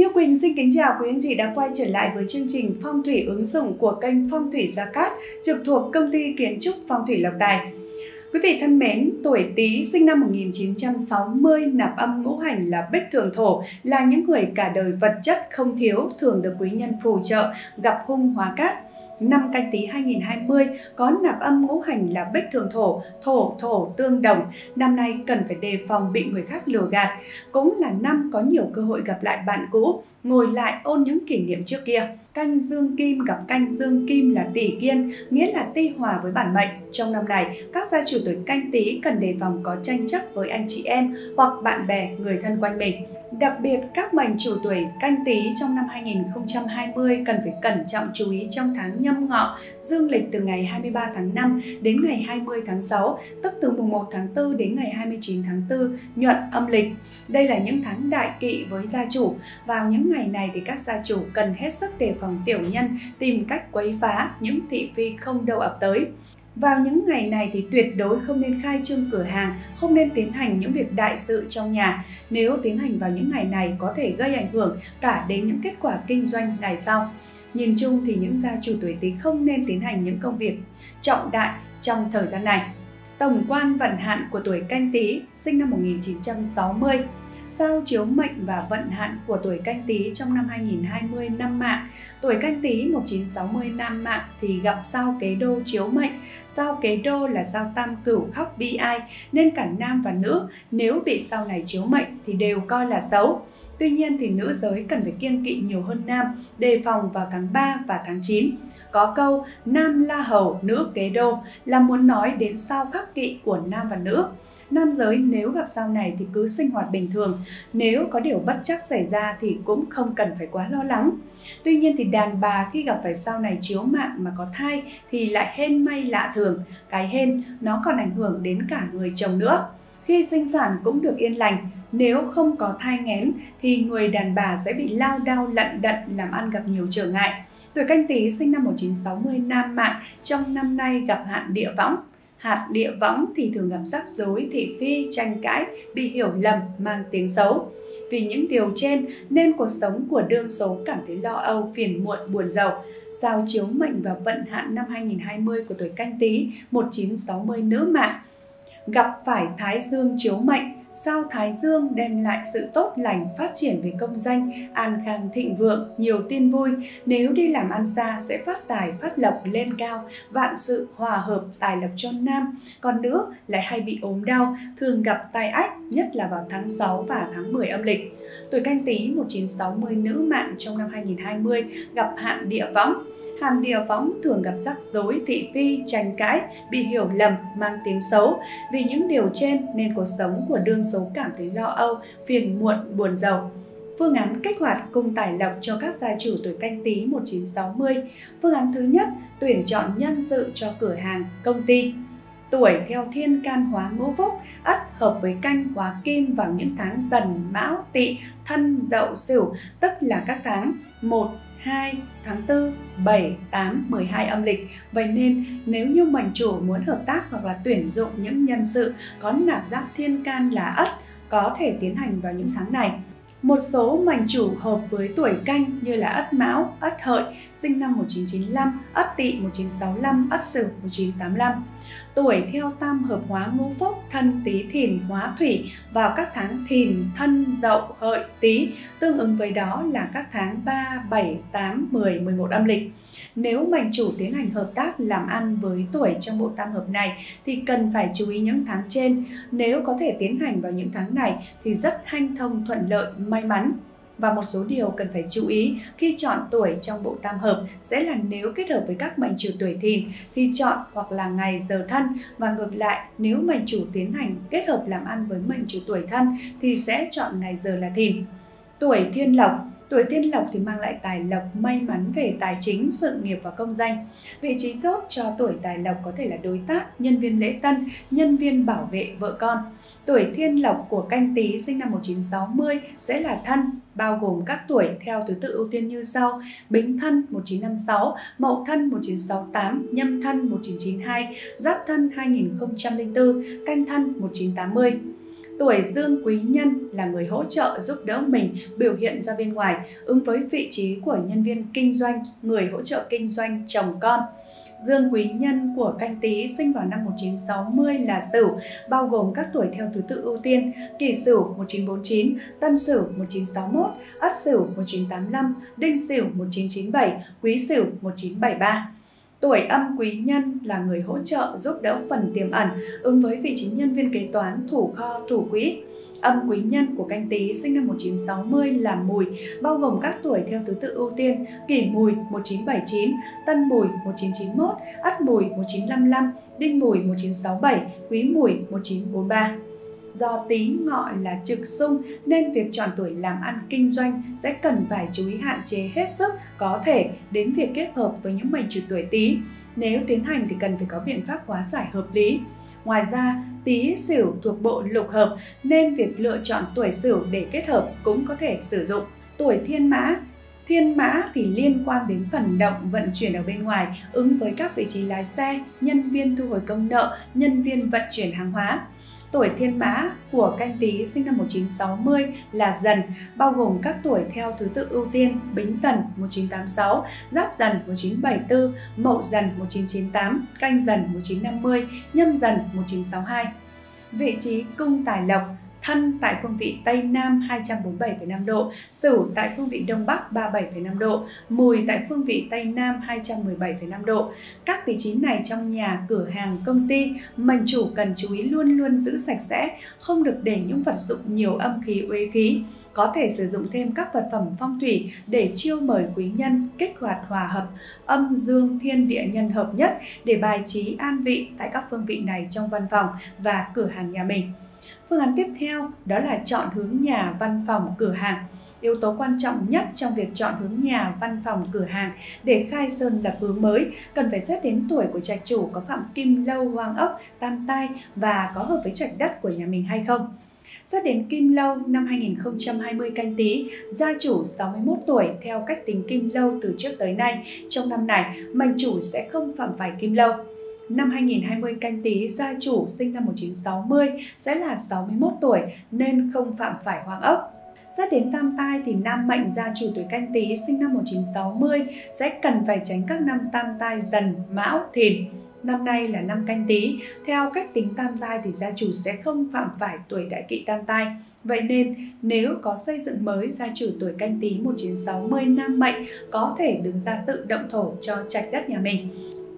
Như Quỳnh xin kính chào quý anh chị đã quay trở lại với chương trình Phong thủy ứng dụng của kênh Phong thủy Gia Cát trực thuộc công ty Kiến Trúc Phong Thủy Lộc Tài. Quý vị thân mến, tuổi Tý sinh năm 1960, nạp âm ngũ hành là Bích Thường Thổ, là những người cả đời vật chất không thiếu, thường được quý nhân phù trợ, gặp hung hóa cát. Năm Canh Tý 2020 có nạp âm ngũ hành là Bích Thường Thổ, thổ tương đồng. Năm nay cần phải đề phòng bị người khác lừa gạt. Cũng là năm có nhiều cơ hội gặp lại bạn cũ, ngồi lại ôn những kỷ niệm trước kia. Canh Dương Kim gặp Canh Dương Kim là Tỷ Kiên, nghĩa là ti hòa với bản mệnh. Trong năm này, các gia chủ tuổi Canh Tý cần đề phòng có tranh chấp với anh chị em hoặc bạn bè, người thân quanh mình. Đặc biệt, các mệnh chủ tuổi Canh Tý trong năm 2020 cần phải cẩn trọng chú ý trong tháng Nhâm Ngọ, dương lịch từ ngày 23 tháng 5 đến ngày 20 tháng 6, tức từ mùng 1 tháng 4 đến ngày 29 tháng 4, nhuận âm lịch. Đây là những tháng đại kỵ với gia chủ. Vào những ngày này thì các gia chủ cần hết sức đề phòng tiểu nhân tìm cách quấy phá những thị phi không đâu ập tới. Vào những ngày này thì tuyệt đối không nên khai trương cửa hàng, không nên tiến hành những việc đại sự trong nhà. Nếu tiến hành vào những ngày này có thể gây ảnh hưởng cả đến những kết quả kinh doanh ngày sau. Nhìn chung thì những gia chủ tuổi Tý không nên tiến hành những công việc trọng đại trong thời gian này. Tổng quan vận hạn của tuổi Canh Tý sinh năm 1960. Sao chiếu mệnh và vận hạn của tuổi Canh Tý trong năm 2020 năm Mạ. Tuổi Canh Tý 1960 năm Mạ thì gặp sao Kế Đô chiếu mệnh. Sao Kế Đô là sao tam cửu khắc bi ai, nên cả nam và nữ nếu bị sao này chiếu mệnh thì đều coi là xấu. Tuy nhiên thì nữ giới cần phải kiêng kỵ nhiều hơn nam, đề phòng vào tháng 3 và tháng 9. Có câu nam la hầu, nữ kế đô là muốn nói đến sao khắc kỵ của nam và nữ. Nam giới nếu gặp sao này thì cứ sinh hoạt bình thường, nếu có điều bất trắc xảy ra thì cũng không cần phải quá lo lắng. Tuy nhiên thì đàn bà khi gặp phải sao này chiếu mạng mà có thai thì lại hên may lạ thường. Cái hên nó còn ảnh hưởng đến cả người chồng nữa. Khi sinh sản cũng được yên lành, nếu không có thai nghén thì người đàn bà sẽ bị lao đao lận đận, làm ăn gặp nhiều trở ngại. Tuổi Canh Tý sinh năm 1960 nam mạng, trong năm nay gặp hạn địa võng. Hạt địa võng thì thường gặp rắc rối, thị phi, tranh cãi, bị hiểu lầm, mang tiếng xấu. Vì những điều trên nên cuộc sống của đương số cảm thấy lo âu, phiền muộn, buồn rầu. Sao chiếu mệnh và vận hạn năm 2020 của tuổi Canh Tý 1960 nữ mạng. Gặp phải Thái Dương chiếu mệnh, sao Thái Dương đem lại sự tốt lành, phát triển về công danh, an khang thịnh vượng, nhiều tin vui. Nếu đi làm ăn xa sẽ phát tài, phát lộc lên cao, vạn sự hòa hợp, tài lộc cho nam. Còn nữ lại hay bị ốm đau, thường gặp tai ách, nhất là vào tháng 6 và tháng 10 âm lịch. Tuổi Canh Tý 1960 nữ mạng trong năm 2020 gặp hạn địa võng. Hạn địa võng thường gặp rắc rối, thị phi, tranh cãi, bị hiểu lầm, mang tiếng xấu. Vì những điều trên nên cuộc sống của đương số cảm thấy lo âu, phiền muộn, buồn rầu. Phương án kích hoạt cung tài lộc cho các gia chủ tuổi Canh Tý 1960. Phương án thứ nhất, tuyển chọn nhân sự cho cửa hàng, công ty. Tuổi theo thiên can hóa ngũ phúc, ất hợp với canh hóa kim vào những tháng Dần, Mão, Tỵ, Thân, Dậu, Sửu, tức là các tháng 1, 2, tháng 4, 7, 8, 12 âm lịch. Vậy nên nếu như mệnh chủ muốn hợp tác hoặc là tuyển dụng những nhân sự có nạp giáp thiên can là ất, có thể tiến hành vào những tháng này. Một số mệnh chủ hợp với tuổi canh như là ất mão, ất hợi sinh năm 1995, ất tỵ 1965, ất sửu 1985. Tuổi theo tam hợp hóa ngũ phúc thân tý thìn hóa thủy vào các tháng thìn, thân, dậu, hợi, tý, tương ứng với đó là các tháng 3, 7, 8, 10, 11 âm lịch. Nếu mệnh chủ tiến hành hợp tác làm ăn với tuổi trong bộ tam hợp này thì cần phải chú ý những tháng trên. Nếu có thể tiến hành vào những tháng này thì rất hanh thông, thuận lợi, may mắn. Và một số điều cần phải chú ý khi chọn tuổi trong bộ tam hợp sẽ là nếu kết hợp với các mệnh chủ tuổi thìn thì chọn hoặc là ngày, giờ, thân, và ngược lại nếu mệnh chủ tiến hành kết hợp làm ăn với mệnh chủ tuổi thân thì sẽ chọn ngày, giờ là thìn. Tuổi thiên lộc. Tuổi thiên lộc thì mang lại tài lộc, may mắn về tài chính, sự nghiệp và công danh. Vị trí tốt cho tuổi tài lộc có thể là đối tác, nhân viên lễ tân, nhân viên bảo vệ, vợ con. Tuổi thiên lộc của Canh Tý sinh năm 1960 sẽ là thân, bao gồm các tuổi theo thứ tự ưu tiên như sau: Bính thân 1956, Mậu thân 1968, Nhâm thân 1992, Giáp thân 2004, Canh thân 1980. Tuổi Dương Quý Nhân là người hỗ trợ giúp đỡ mình biểu hiện ra bên ngoài, ứng với vị trí của nhân viên kinh doanh, người hỗ trợ kinh doanh, chồng con. Dương Quý Nhân của Canh Tý sinh vào năm 1960 là Sửu, bao gồm các tuổi theo thứ tự ưu tiên: Kỷ Sửu 1949, Tân Sửu 1961, Ất Sửu 1985, Đinh Sửu 1997, Quý Sửu 1973. Tuổi Âm Quý Nhân là người hỗ trợ giúp đỡ phần tiềm ẩn, ứng với vị trí nhân viên kế toán, thủ kho, thủ quỹ. Âm Quý Nhân của Canh Tý sinh năm 1960 là Mùi, bao gồm các tuổi theo thứ tự ưu tiên: Kỷ Mùi 1979, Tân Mùi 1991, Ất Mùi 1955, Đinh Mùi 1967, Quý Mùi 1943. Do Tý Ngọ là trực xung nên việc chọn tuổi làm ăn kinh doanh sẽ cần phải chú ý hạn chế hết sức có thể đến việc kết hợp với những mệnh chủ tuổi Tý. Nếu tiến hành thì cần phải có biện pháp hóa giải hợp lý. Ngoài ra, Tý Sửu thuộc bộ lục hợp nên việc lựa chọn tuổi Sửu để kết hợp cũng có thể sử dụng. Tuổi Thiên Mã. Thiên Mã thì liên quan đến phần động vận chuyển ở bên ngoài, ứng với các vị trí lái xe, nhân viên thu hồi công nợ, nhân viên vận chuyển hàng hóa. Tuổi Thiên Mã của Canh Tý sinh năm 1960 là Dần, bao gồm các tuổi theo thứ tự ưu tiên: Bính Dần 1986, Giáp Dần 1974, Mậu Dần 1998, Canh Dần 1950, Nhâm Dần 1962. Vị trí cung tài lộc: Thân tại phương vị Tây Nam 247,5 độ, Sửu tại phương vị Đông Bắc 37,5 độ, Mùi tại phương vị Tây Nam 217,5 độ. Các vị trí này trong nhà, cửa hàng, công ty, mệnh chủ cần chú ý luôn luôn giữ sạch sẽ, không được để những vật dụng nhiều âm khí uế khí. Có thể sử dụng thêm các vật phẩm phong thủy để chiêu mời quý nhân, kích hoạt hòa hợp âm dương thiên địa nhân hợp nhất để bài trí an vị tại các phương vị này trong văn phòng và cửa hàng nhà mình. Phương án tiếp theo đó là chọn hướng nhà, văn phòng, cửa hàng. Yếu tố quan trọng nhất trong việc chọn hướng nhà, văn phòng, cửa hàng để khai sơn lập hướng mới cần phải xét đến tuổi của trạch chủ có phạm kim lâu, hoang ốc, tam tai và có hợp với trạch đất của nhà mình hay không. Xét đến kim lâu năm 2020 Canh Tý, gia chủ 61 tuổi theo cách tính kim lâu từ trước tới nay. Trong năm này, mệnh chủ sẽ không phạm phải kim lâu. Năm 2020 Canh Tý, gia chủ sinh năm 1960 sẽ là 61 tuổi nên không phạm phải hoang ốc. Xét đến tam tai thì nam mệnh gia chủ tuổi Canh Tý sinh năm 1960 sẽ cần phải tránh các năm tam tai Dần, Mão, Thìn. Năm nay là năm Canh Tý, theo cách tính tam tai thì gia chủ sẽ không phạm phải tuổi đại kỵ tam tai. Vậy nên nếu có xây dựng mới, gia chủ tuổi Canh Tý 1960 nam mệnh có thể đứng ra tự động thổ cho trạch đất nhà mình.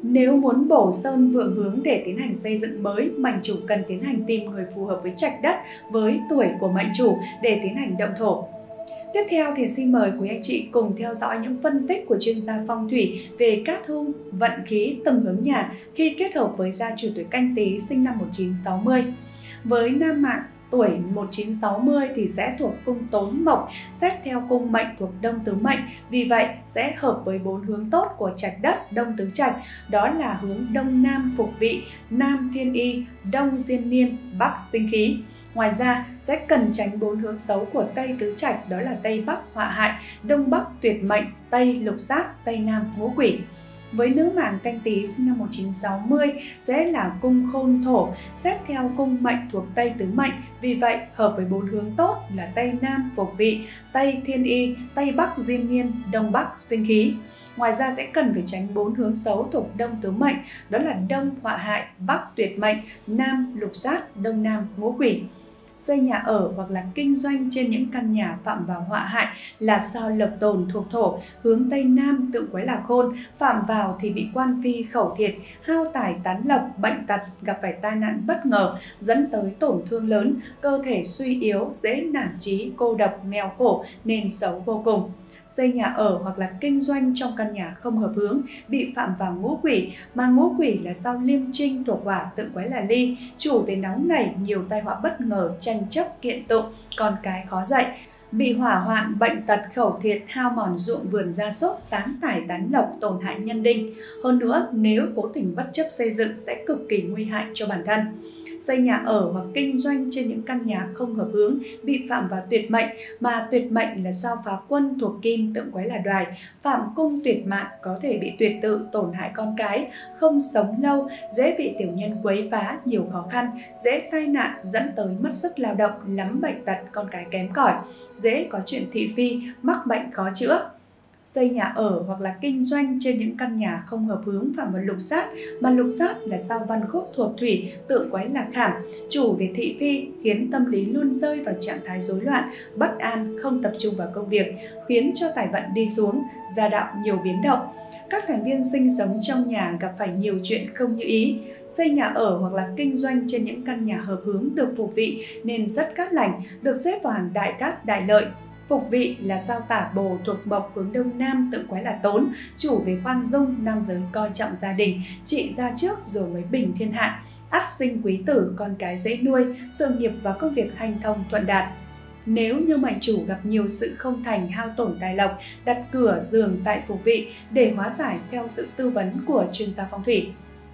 Nếu muốn bổ sơn vượng hướng để tiến hành xây dựng mới, mệnh chủ cần tiến hành tìm người phù hợp với trạch đất với tuổi của mệnh chủ để tiến hành động thổ. Tiếp theo thì xin mời quý anh chị cùng theo dõi những phân tích của chuyên gia phong thủy về cát hung, vận khí từng hướng nhà khi kết hợp với gia chủ tuổi Canh Tý sinh năm 1960. Với nam mạng tuổi 1960 thì sẽ thuộc cung tốn mộc, xét theo cung mệnh thuộc đông tứ mệnh, vì vậy sẽ hợp với 4 hướng tốt của trạch đất đông tứ trạch, đó là hướng đông nam phục vị, nam thiên y, đông diên niên, bắc sinh khí. Ngoài ra sẽ cần tránh 4 hướng xấu của tây tứ trạch, đó là tây bắc họa hại, đông bắc tuyệt mệnh, tây lục sát, tây nam ngũ quỷ. Với nữ mạng Canh Tý sinh năm 1960 sẽ là cung khôn thổ, xét theo cung mệnh thuộc tây tứ mệnh, vì vậy hợp với 4 hướng tốt là tây nam phục vị, tây thiên y, tây bắc diên niên, đông bắc sinh khí. Ngoài ra sẽ cần phải tránh 4 hướng xấu thuộc đông tứ mệnh, đó là đông họa hại, bắc tuyệt mệnh, nam lục sát, đông nam ngũ quỷ. Xây nhà ở hoặc là kinh doanh trên những căn nhà phạm vào họa hại là sao lộc tồn thuộc thổ, hướng tây nam tự quái là khôn, phạm vào thì bị quan phi khẩu thiệt, hao tài tán lộc, bệnh tật, gặp phải tai nạn bất ngờ dẫn tới tổn thương lớn, cơ thể suy yếu, dễ nản trí, cô độc, nghèo khổ nên xấu vô cùng. Xây nhà ở hoặc là kinh doanh trong căn nhà không hợp hướng, bị phạm vào ngũ quỷ, mà ngũ quỷ là sao liêm trinh thuộc hỏa, tự quái là ly, chủ về nóng nảy, nhiều tai họa bất ngờ, tranh chấp, kiện tụng, con cái khó dạy, bị hỏa hoạn, bệnh tật, khẩu thiệt, hao mòn ruộng vườn gia súc, tán tài tán lộc, tổn hại nhân đinh. Hơn nữa, nếu cố tình bất chấp xây dựng sẽ cực kỳ nguy hại cho bản thân. xây nhà ở hoặc kinh doanh trên những căn nhà không hợp hướng, bị phạm vào tuyệt mệnh, mà tuyệt mệnh là sao phá quân thuộc kim tượng quái là đoài, phạm cung tuyệt mạng, có thể bị tuyệt tự, tổn hại con cái, không sống lâu, dễ bị tiểu nhân quấy phá, nhiều khó khăn, dễ tai nạn dẫn tới mất sức lao động, lắm bệnh tật, con cái kém cỏi, dễ có chuyện thị phi, mắc bệnh khó chữa. Xây nhà ở hoặc là kinh doanh trên những căn nhà không hợp hướng phạm vào lục sát, mà lục sát là sao văn khúc thuộc thủy, tượng quái là khảm, chủ về thị phi, khiến tâm lý luôn rơi vào trạng thái rối loạn, bất an, không tập trung vào công việc, khiến cho tài vận đi xuống, gia đạo nhiều biến động. Các thành viên sinh sống trong nhà gặp phải nhiều chuyện không như ý. Xây nhà ở hoặc là kinh doanh trên những căn nhà hợp hướng được phục vị nên rất cát lành, được xếp vào hàng đại cát đại lợi. Phục vị là sao tả bồ thuộc mộc hướng đông nam, tượng quái là tốn, chủ về khoan dung, nam giới coi trọng gia đình, trị gia trước rồi mới bình thiên hạ, ắt sinh quý tử, con cái dễ nuôi, sự nghiệp và công việc hành thông thuận đạt. Nếu như mệnh chủ gặp nhiều sự không thành, hao tổn tài lộc, đặt cửa giường tại phục vị để hóa giải theo sự tư vấn của chuyên gia phong thủy.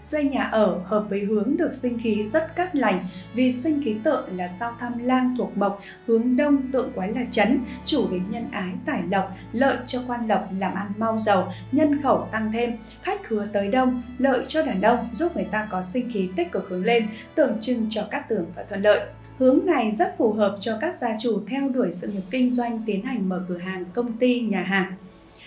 Xây nhà ở hợp với hướng được sinh khí rất cát lành, vì sinh khí tượng là sao tham lang thuộc mộc, hướng đông, tượng quái là chấn, chủ về nhân ái tài lộc, lợi cho quan lộc, làm ăn mau giàu, nhân khẩu tăng thêm, khách khứa tới đông, lợi cho đàn ông, giúp người ta có sinh khí tích cực hướng lên, tượng trưng cho cát tường và thuận lợi. Hướng này rất phù hợp cho các gia chủ theo đuổi sự nghiệp kinh doanh, tiến hành mở cửa hàng, công ty, nhà hàng.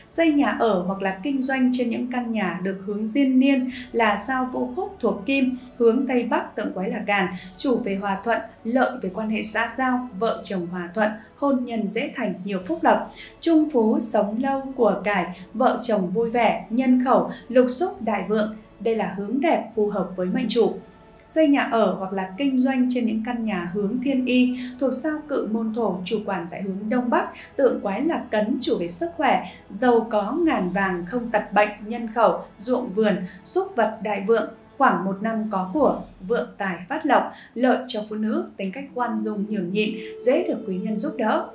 Xây nhà ở hoặc là kinh doanh trên những căn nhà được hướng diên niên là sao vũ khúc thuộc kim, hướng tây bắc, tượng quái là gàn, chủ về hòa thuận, lợi về quan hệ xã giao, vợ chồng hòa thuận, hôn nhân dễ thành, nhiều phúc lộc, trung phú, sống lâu, của cải, vợ chồng vui vẻ, nhân khẩu, lục xúc đại vượng. Đây là hướng đẹp phù hợp với mệnh chủ. Xây nhà ở hoặc là kinh doanh trên những căn nhà hướng thiên y thuộc sao cự môn thổ, chủ quản tại hướng đông bắc, tượng quái là cấn, chủ về sức khỏe, giàu có ngàn vàng, không tật bệnh, nhân khẩu, ruộng vườn, súc vật đại vượng, khoảng một năm có của, vượng tài phát lộc, lợi cho phụ nữ, tính cách khoan dung nhường nhịn, dễ được quý nhân giúp đỡ.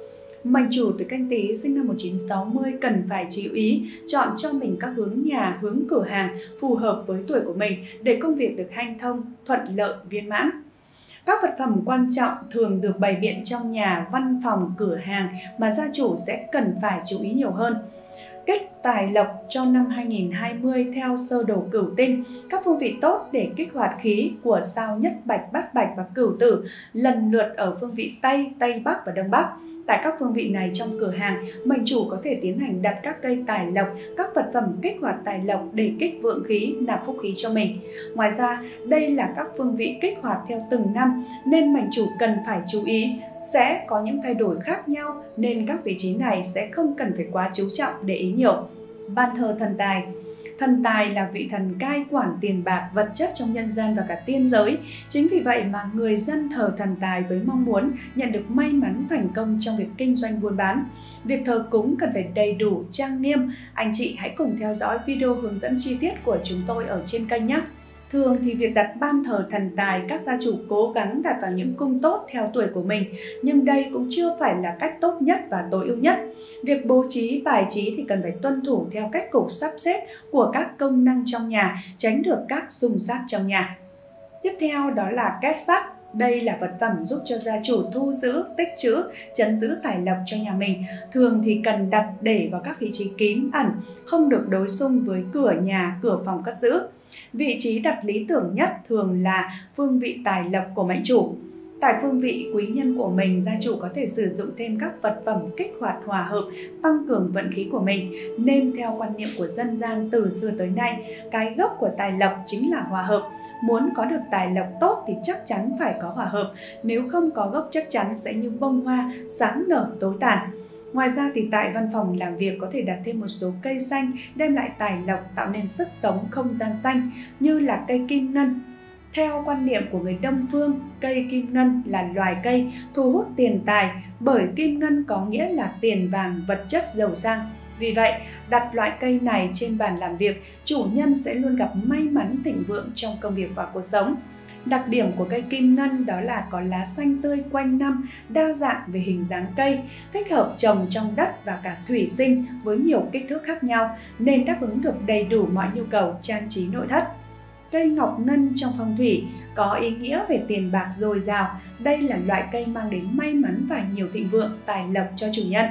Mệnh chủ tuổi Canh Tý sinh năm 1960 cần phải chú ý chọn cho mình các hướng nhà, hướng cửa hàng phù hợp với tuổi của mình để công việc được hanh thông, thuận lợi, viên mãn. Các vật phẩm quan trọng thường được bày biện trong nhà, văn phòng, cửa hàng mà gia chủ sẽ cần phải chú ý nhiều hơn. Kích tài lộc cho năm 2020 theo sơ đồ cửu tinh, các phương vị tốt để kích hoạt khí của sao nhất bạch, bát bạch và cửu tử lần lượt ở phương vị tây, tây bắc và đông bắc. Tại các phương vị này, trong cửa hàng, mệnh chủ có thể tiến hành đặt các cây tài lộc, các vật phẩm kích hoạt tài lộc để kích vượng khí, nạp phúc khí cho mình. Ngoài ra, đây là các phương vị kích hoạt theo từng năm nên mệnh chủ cần phải chú ý sẽ có những thay đổi khác nhau, nên các vị trí này sẽ không cần phải quá chú trọng để ý nhiều. Ban thờ thần tài. Thần tài là vị thần cai quản tiền bạc, vật chất trong nhân gian và cả tiên giới. Chính vì vậy mà người dân thờ thần tài với mong muốn nhận được may mắn, thành công trong việc kinh doanh buôn bán. Việc thờ cúng cần phải đầy đủ, trang nghiêm. Anh chị hãy cùng theo dõi video hướng dẫn chi tiết của chúng tôi ở trên kênh nhé! Thường thì việc đặt ban thờ thần tài, các gia chủ cố gắng đặt vào những cung tốt theo tuổi của mình, nhưng đây cũng chưa phải là cách tốt nhất và tối ưu nhất. Việc bố trí, bài trí thì cần phải tuân thủ theo cách cục sắp xếp của các công năng trong nhà, tránh được các xung sát trong nhà. Tiếp theo đó là két sắt. Đây là vật phẩm giúp cho gia chủ thu giữ, tích trữ, trấn giữ tài lộc cho nhà mình. Thường thì cần đặt để vào các vị trí kín ẩn, không được đối xung với cửa nhà, cửa phòng cất giữ. Vị trí đặt lý tưởng nhất thường là phương vị tài lộc của mệnh chủ. Tại phương vị quý nhân của mình, gia chủ có thể sử dụng thêm các vật phẩm kích hoạt hòa hợp, tăng cường vận khí của mình. Nên theo quan niệm của dân gian từ xưa tới nay, cái gốc của tài lộc chính là hòa hợp. Muốn có được tài lộc tốt thì chắc chắn phải có hòa hợp, nếu không có gốc chắc chắn sẽ như bông hoa sáng nở tối tàn. Ngoài ra thì tại văn phòng làm việc có thể đặt thêm một số cây xanh đem lại tài lộc, tạo nên sức sống, không gian xanh, như là cây kim ngân. Theo quan niệm của người Đông phương, cây kim ngân là loài cây thu hút tiền tài, bởi kim ngân có nghĩa là tiền vàng, vật chất giàu sang. Vì vậy, đặt loại cây này trên bàn làm việc, chủ nhân sẽ luôn gặp may mắn thịnh vượng trong công việc và cuộc sống. Đặc điểm của cây kim ngân đó là có lá xanh tươi quanh năm, đa dạng về hình dáng cây, thích hợp trồng trong đất và cả thủy sinh với nhiều kích thước khác nhau, nên đáp ứng được đầy đủ mọi nhu cầu trang trí nội thất. Cây ngọc ngân trong phong thủy có ý nghĩa về tiền bạc dồi dào. Đây là loại cây mang đến may mắn và nhiều thịnh vượng, tài lộc cho chủ nhân.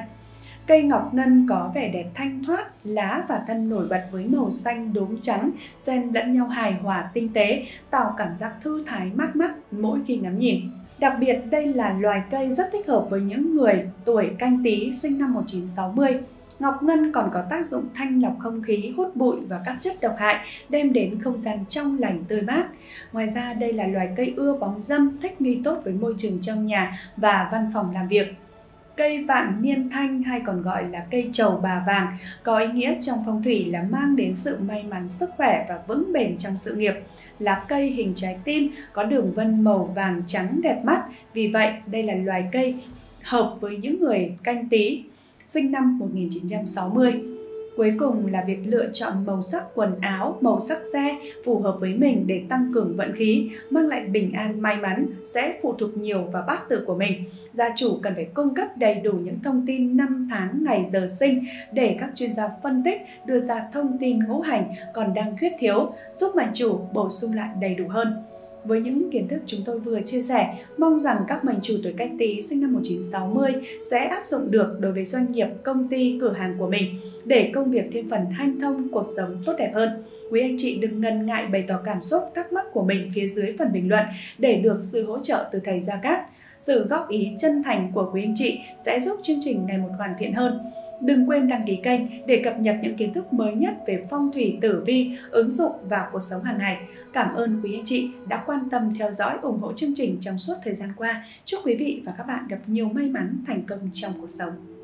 Cây ngọc ngân có vẻ đẹp thanh thoát, lá và thân nổi bật với màu xanh đốm trắng, xen lẫn nhau hài hòa tinh tế, tạo cảm giác thư thái mát mắt mỗi khi ngắm nhìn. Đặc biệt, đây là loài cây rất thích hợp với những người tuổi Canh Tý sinh năm 1960. Ngọc ngân còn có tác dụng thanh lọc không khí, hút bụi và các chất độc hại, đem đến không gian trong lành tươi mát. Ngoài ra, đây là loài cây ưa bóng râm, thích nghi tốt với môi trường trong nhà và văn phòng làm việc. Cây vạn niên thanh hay còn gọi là cây trầu bà vàng có ý nghĩa trong phong thủy là mang đến sự may mắn, sức khỏe và vững bền trong sự nghiệp. Lá cây hình trái tim có đường vân màu vàng trắng đẹp mắt, vì vậy đây là loài cây hợp với những người Canh Tý sinh năm 1960. Cuối cùng là việc lựa chọn màu sắc quần áo, màu sắc da phù hợp với mình để tăng cường vận khí, mang lại bình an may mắn sẽ phụ thuộc nhiều vào bát tự của mình. Gia chủ cần phải cung cấp đầy đủ những thông tin năm tháng, ngày, giờ sinh để các chuyên gia phân tích, đưa ra thông tin ngũ hành còn đang khuyết thiếu, giúp mệnh chủ bổ sung lại đầy đủ hơn. Với những kiến thức chúng tôi vừa chia sẻ, mong rằng các mệnh chủ tuổi Canh Tý sinh năm 1960 sẽ áp dụng được đối với doanh nghiệp, công ty, cửa hàng của mình để công việc thêm phần hanh thông, cuộc sống tốt đẹp hơn. Quý anh chị đừng ngần ngại bày tỏ cảm xúc, thắc mắc của mình phía dưới phần bình luận để được sự hỗ trợ từ thầy Gia Cát. Sự góp ý chân thành của quý anh chị sẽ giúp chương trình ngày một hoàn thiện hơn. Đừng quên đăng ký kênh để cập nhật những kiến thức mới nhất về phong thủy, tử vi, ứng dụng vào cuộc sống hàng ngày. Cảm ơn quý anh chị đã quan tâm theo dõi, ủng hộ chương trình trong suốt thời gian qua. Chúc quý vị và các bạn gặp nhiều may mắn, thành công trong cuộc sống.